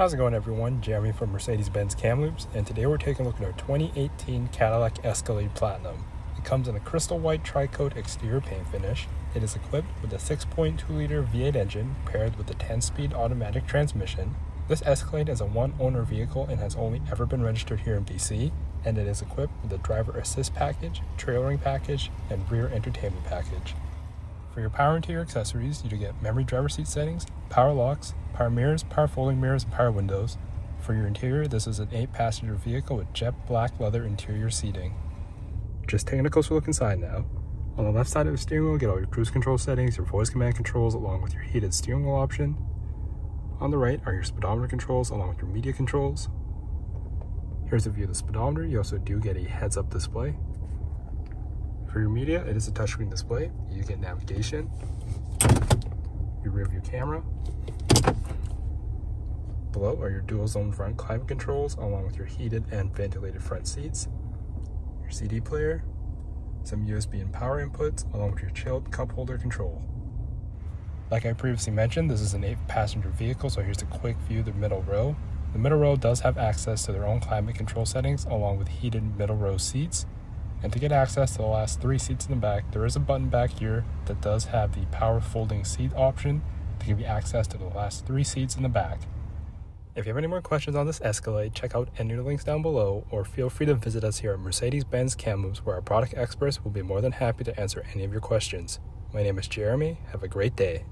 How's it going, everyone? Jeremy from Mercedes-Benz Kamloops, and today we're taking a look at our 2018 Cadillac Escalade Platinum. It comes in a crystal white tri-coat exterior paint finish. It is equipped with a 6.2-liter V8 engine paired with a 10-speed automatic transmission. This Escalade is a one-owner vehicle and has only ever been registered here in B.C., and it is equipped with a driver assist package, trailering package, and rear entertainment package. For your power interior accessories, you do get memory driver seat settings, power locks, power mirrors, power folding mirrors, and power windows. For your interior, this is an 8-passenger vehicle with jet black leather interior seating. Just taking a closer look inside now. On the left side of the steering wheel, get all your cruise control settings, your voice command controls, along with your heated steering wheel option. On the right are your speedometer controls, along with your media controls. Here's a view of the speedometer. You also do get a heads-up display. For your media, it is a touchscreen display. You get navigation, your rear view camera. Below are your dual zone front climate controls, along with your heated and ventilated front seats, your CD player, some USB and power inputs, along with your chilled cup holder control. Like I previously mentioned, this is an 8-passenger vehicle, so here's a quick view of the middle row. The middle row does have access to their own climate control settings, along with heated middle row seats. And to get access to the last 3 seats in the back, there is a button back here that does have the power folding seat option to give you access to the last 3 seats in the back. If you have any more questions on this Escalade, check out any of the links down below, or feel free to visit us here at Mercedes-Benz Kamloops, where our product experts will be more than happy to answer any of your questions. My name is Jeremy. Have a great day.